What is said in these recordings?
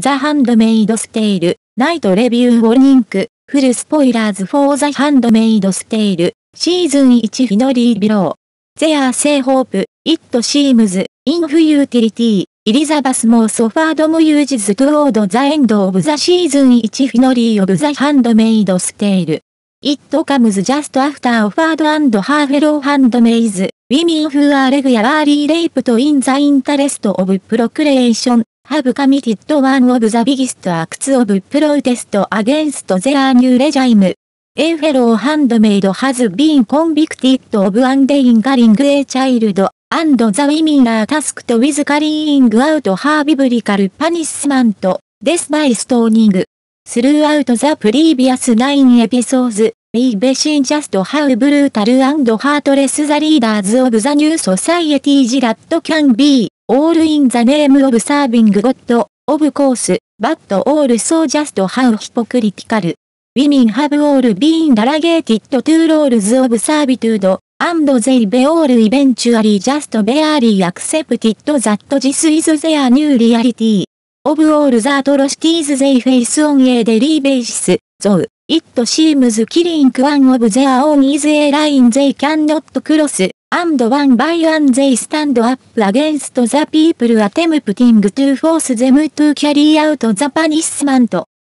The Handmaid's Tale, Night Review Warning, Full Spoilers for The Handmaid's Tale, Season 1 Finale Below. There's hope, it seems, in futility, Elisabeth Moss offered muses toward the end of the Season 1 Finale of The Handmaid's Tale. It comes just after Offered and her fellow handmaids, women who are regularly raped in the interest of procreation.have committed one of the biggest acts of protest against their new regime. A fellow handmaid has been convicted of endangering a child, and the women are tasked with carrying out her biblical punishment, death by stoning. Throughout the previous 9 episodes, we've seen just how brutal and heartless the leaders of the new society that can be.All in the name of serving God, of course, but also just how hypocritical. Women have all been relegated to roles of servitude, and they've all eventually just barely accepted that this is their new reality. Of all the atrocities they face on a daily basis, though, it seems killing one of their own is a line they cannot cross.And one by one they stand up against the people attempting to force them to carry out the punishment.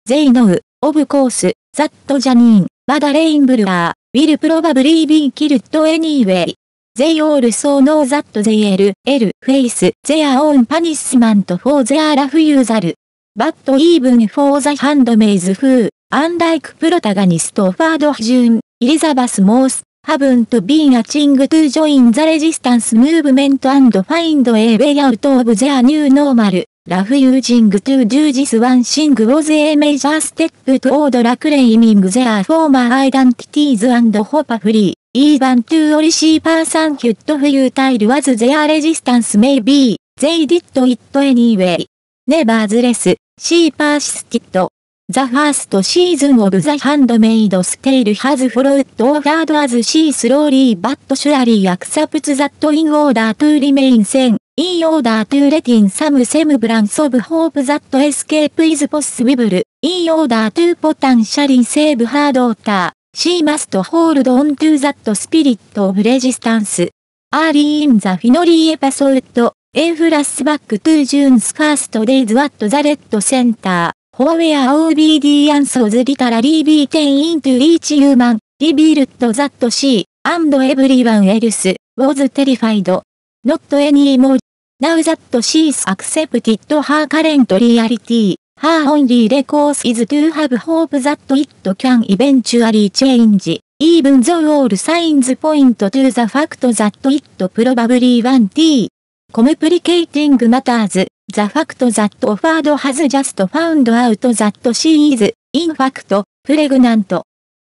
They know, of course, that Janine, Madeleine Blur, will probably be killed anyway. They also know that they'll face their own punishment for their refusal. But even for the handmaids who, unlike protagonist Ford June, Elizabeth Moss,haven't been itching to join the resistance movement and find a way out of their new normal, refusing to do this one thing was a major step toward reclaiming their former identities and hopefully, even to Irish personhood futile as their resistance may be, they did it anyway. Nevertheless, she persisted.The first season of The Handmaid's Tale has followed Offered as she slowly but surely accepts that in order to remain sane, in order to let in some semblance of hope that escape is possible, in order to potentially save her daughter, she must hold on to that spirit of resistance. Early in the finale episode, a flashback to June's first days at the Red Center.Where obedience was literally beaten into each human, revealed that she, and everyone else, was terrified. Not anymore. Now that she's accepted her current reality, her only recourse is to have hope that it can eventually change, even though all signs point to the fact that it probably won't. Complicating matters.The fact that Offered has just found out that she is, in fact, pregnant.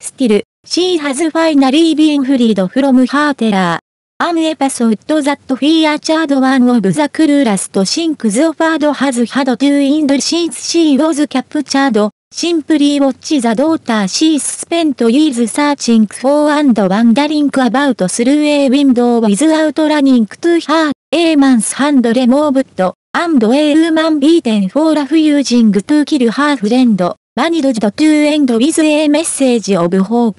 Still, she has finally been freed from her terror. An episode that featured one of the cruelest sinks Offered has had to endure since she was captured. Simply watch the daughter she spent years searching for and wandering about through a window without running to her. A man's hand removed.And a woman beaten for refusing to kill her friend, managed to end with a message of hope.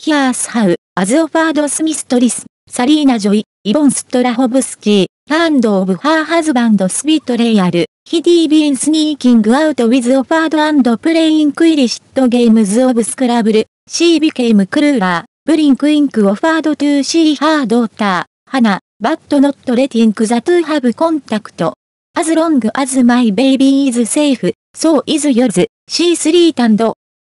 Here's how, as Offered's mistress, Selena Joy, Yvonne Strahovski, and of her husband's betrayal, he'd been sneaking out with Offered and playing quillished games of Scrabble. She became crueler, bringing Offered to see her daughter, Hannah, but not letting the two have contact.As long as my baby is safe, so is yours, she threatened.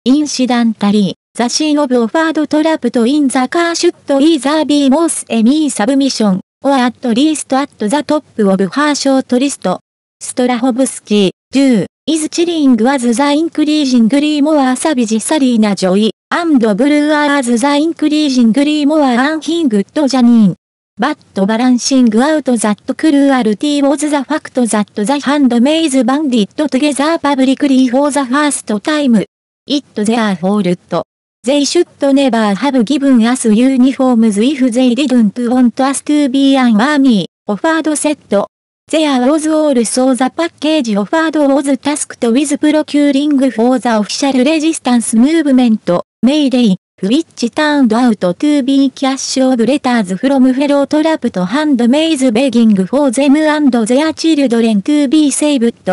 Incidentally, the scene of Offered trapped in the car should either be Moss a mere submission, or at least at the top of her short list. Strahovski, too, is chilling as the increasingly more savage Selena Joy, and Blur as the increasingly more unhinged Janine.But balancing out that cruelty was the fact that the handmaids banded together publicly for the first time. It's their fault. They should never have given us uniforms if they didn't want us to be an army, Offered said. There was also the package offered was tasked with procuring for the official resistance movement, May Day, which turned out to be cash of letters from fellow trapped handmaids begging for them and their children to be saved.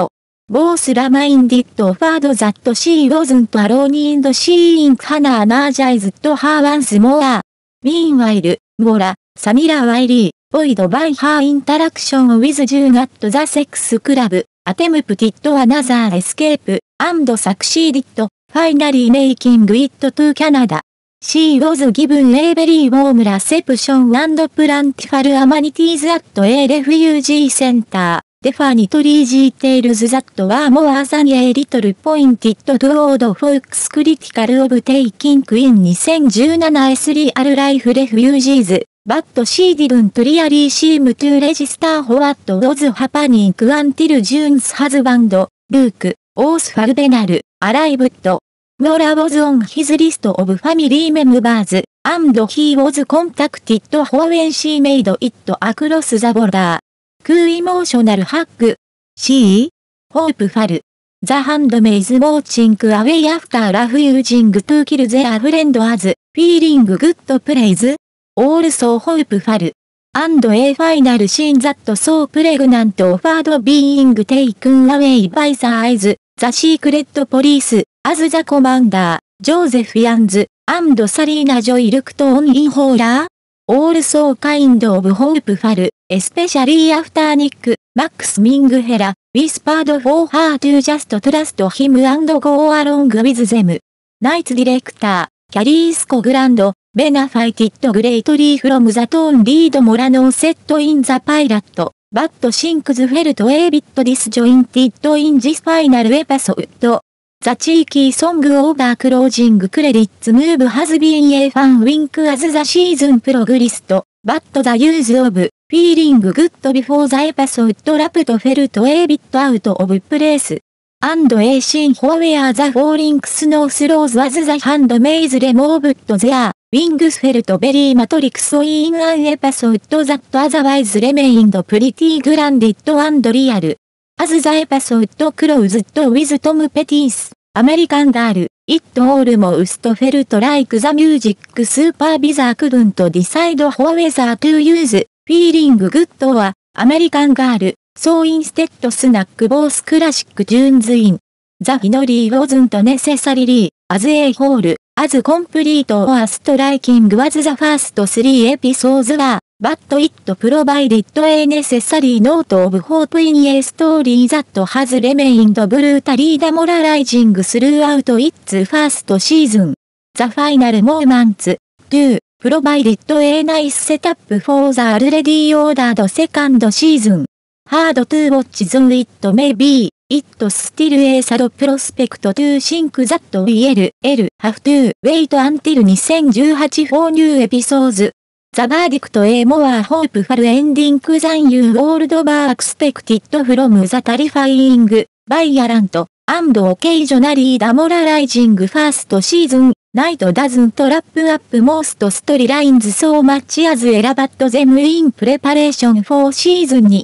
Both reminded Ford that she wasn't alone and seeing Hannah energized her once more. Meanwhile, Mora, Samira Wiley, buoyed by her interaction with June at the sex club, attempted another escape, and succeeded, finally making it to Canada. She was given a very warm reception and plentiful amenities at a refugee center. Definitely details that were more than a little pointed toward folks critical of taking in 2017's real life refugees, but she didn't really seem to register what was happening until June's husband, Luke, Oswald Benal, arrived. Mora was on his list of family members, and he was contacted when she made it across the border. Emotional hug. She, hopeful. The handmaids watching away after refusing to kill their friend as, feeling good praise. Also hopeful. And a final scene that so pregnant offered being taken away by the eyes, the secret police, as the commander, Joseph Jans, and Selena Joy looked on in horror. Also kind of hopeful, especially after Nick, Max Minghella, whispered for her to just trust him and go along with them. Night director, Carie Scogland, benefited greatly from the tone Reed Morano set in the pilot, but things felt a bit disjointed in this final episode. The cheeky song over closing credits move has been a fan wink as the season progressed, but the use of feeling good before the episode wrapped felt a bit out of place. And a scene where the falling snow slows as the handmaids removed their wings felt very Matrix in an episode that otherwise remained pretty grounded and real. As the episode closed with Tom Petty's American Girl, it almost felt like the music supervisor couldn't decide whether to use Feeling Good or American Girl, so instead snuck both classic tunes in. The finale wasn't necessarily, as a whole, as complete or striking as the first three episodes were. But it provided a necessary note of hope in a story that has remained brutally demoralizing throughout its first season. The final moments, too, provided a nice setup for the already ordered second season. Hard to watch though it may be, it's still a sad prospect to think that we'll have to wait until 2018 for new episodes. The verdict a more hopeful ending than you all were expected from the terrifying, violent, and occasionally demoralizing first season. Night doesn't wrap up most storylines so much as elaborate them in preparation for season 2.